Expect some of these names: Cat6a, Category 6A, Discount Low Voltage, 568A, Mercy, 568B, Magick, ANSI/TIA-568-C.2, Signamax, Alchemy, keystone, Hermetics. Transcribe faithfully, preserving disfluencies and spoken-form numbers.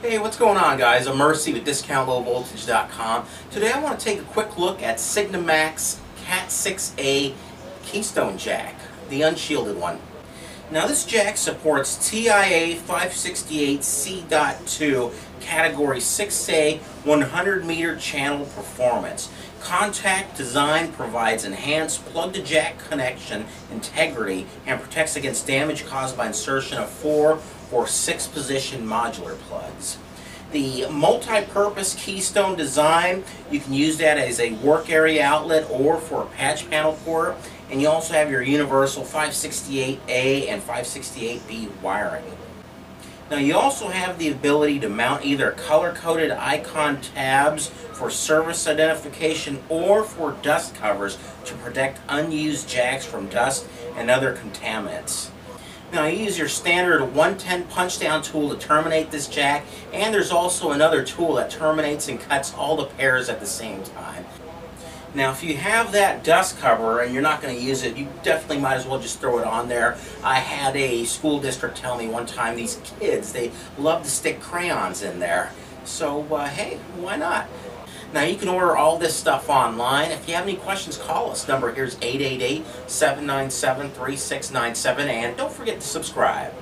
Hey, what's going on, guys? I'm Mercy with Discount Low Voltage dot com. Today I want to take a quick look at Signamax Cat six A Keystone Jack, the unshielded one. Now this jack supports T I A five sixty-eight C point two Category six A one hundred meter channel performance. Contact design provides enhanced plug-to-jack connection integrity and protects against damage caused by insertion of four or six position modular plugs. The multi-purpose keystone design, you can use that as a work area outlet or for a patch panel port, and you also have your universal five sixty-eight A and five sixty-eight B wiring. Now you also have the ability to mount either color-coded icon tabs for service identification or for dust covers to protect unused jacks from dust and other contaminants. Now you use your standard one ten punch down tool to terminate this jack, and there's also another tool that terminates and cuts all the pairs at the same time. Now if you have that dust cover and you're not going to use it, you definitely might as well just throw it on there. I had a school district tell me one time, these kids, they love to stick crayons in there. So uh, hey, why not? Now you can order all this stuff online. If you have any questions, call us. Number here is eight eight eight, seven nine seven, three six nine seven, and don't forget to subscribe.